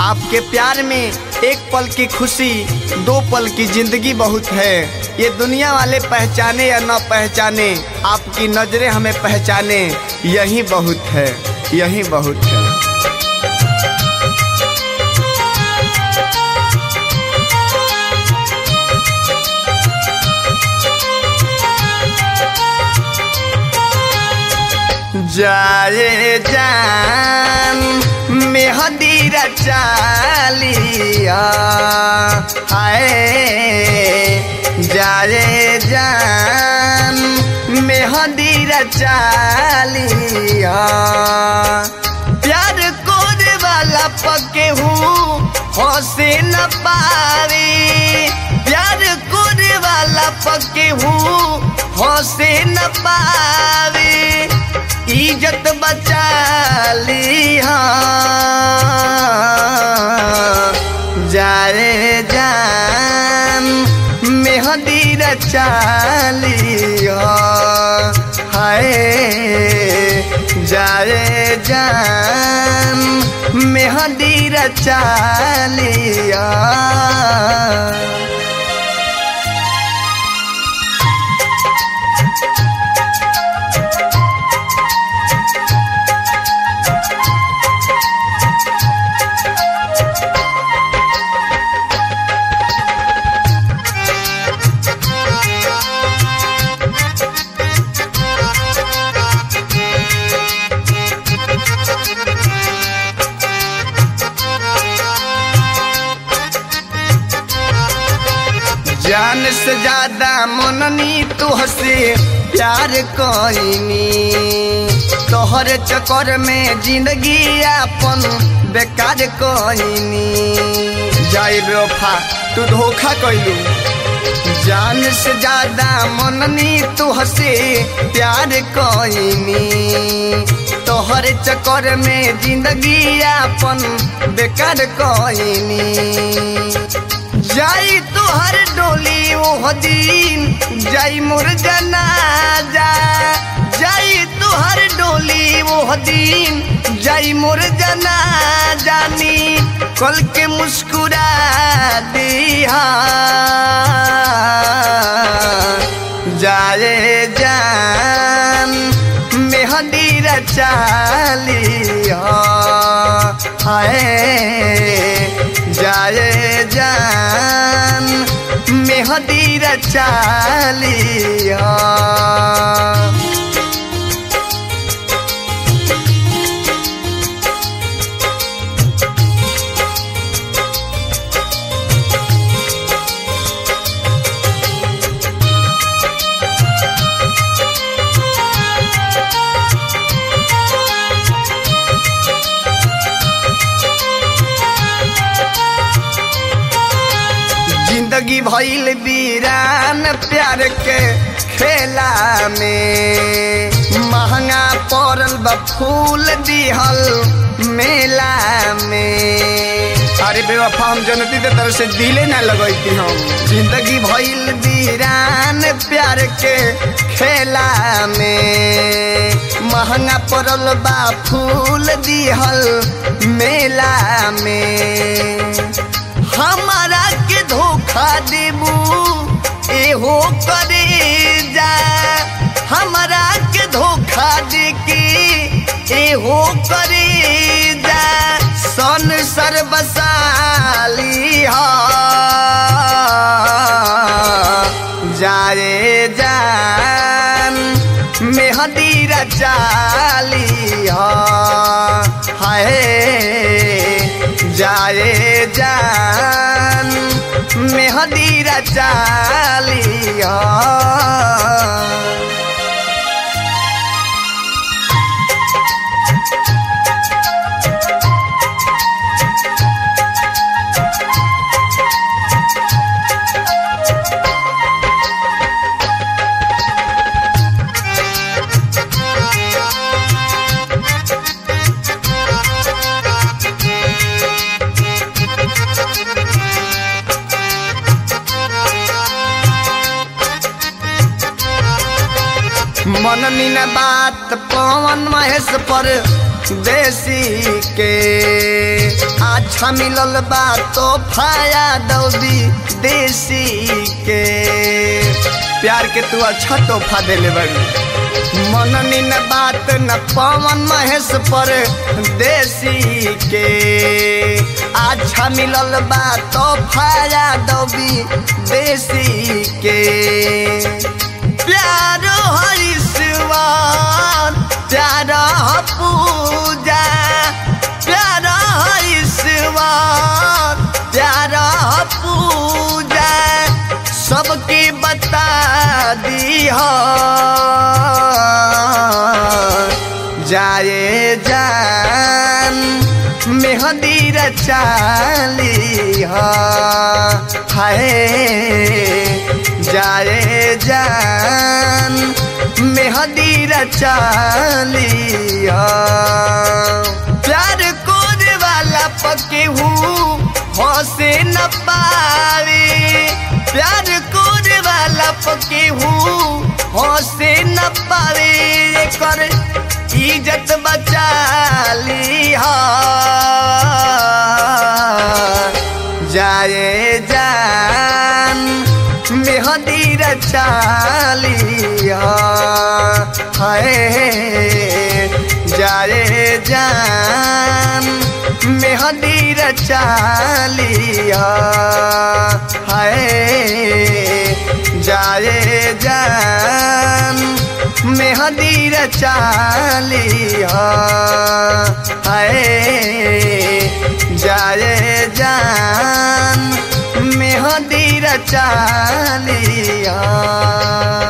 आपके प्यार में एक पल की खुशी, दो पल की जिंदगी बहुत है। ये दुनिया वाले पहचाने या ना पहचाने, आपकी नजरें हमें पहचाने, यही बहुत है, यही बहुत है। जाए जान मेहंदी रचा लिहS हाय, जाए जान मेहंदी रचा लिहS। प्यार कोरे वाला पके हूँ हौसे न पावे, प्यार कोरे वाला पके हूँ हौसे न पावे। इज्जत बचा लिहS जाए जान मेहंदी रचा लिहS हाय, जाए जान मेहंदी रचा लिहS। जान से ज्यादा मननी तुहसे प्यार कईनी, तोहरे चक्कर में जिंदगी अपन बेकार कईनी। जाए बेवफा तू धोखा कइलू, जान से ज्यादा मननी तुहसे प्यार कईनी, तोहरे चक्कर में जिंदगी अपन बेकार कईनी। जाई तुहर डोली वो दिन जाई मोर जनाजा, जाई तुहर डोली वो दिन जाई मोर जनाजा। नी कल के मुस्कुरा दिहS जाए जान मेहंदी रचा लिहS हाय, जाए जान मेहंदी रचा लिहS। जिंदगी भइल वीरान प्यार के खेला में, महंगा पड़ल बा फूल दिहल मेला में। अरे बेवफा हम जनती के तरफ से दिले ना लगती हम। जिंदगी भइल वीरान प्यार के खेला में, महंगा पड़ल बा फूल दिहल मेला में। हमारा के धोखा देबू एहो करे जा, हमारा के धोखा दे के एहो करे जा। सन सर्वसा लिहS जाए जान मेहंदी रचा लिहS हाय, जाए जान मेहंदी रचा लिहS। मननी न बात पवन महेश पर देसी के। अच्छा मिलल बा तो फाया दौदी देसी के। प्यार के तू अच्छा तोहफा देले बड़ी, मन निन बात न पवन महेश पर देसी के। अच्छा मिलल बा तो फाया दौदी देसी के। प्यार हरिश्वर प्यार पूजा, प्यार हरिश्वर प्यार पूजा, सबके बता दी हो जाए जान मेहंदी रचा लिहS है। जाए जान मेहंदी रचा लिहS। प्यार करे वाला पकेहू होसे न पावे, प्यार करे वाला पकेहू होसे न पावे, कर इज्जत बचा लिहS। जाए जान मेहंदी रचा लिहS है। जाए जान मेहंदी रचा लिहS है। जाए जान मेहंदी रचा लिहS है। जाए जान मेहंदी रचा लिहS।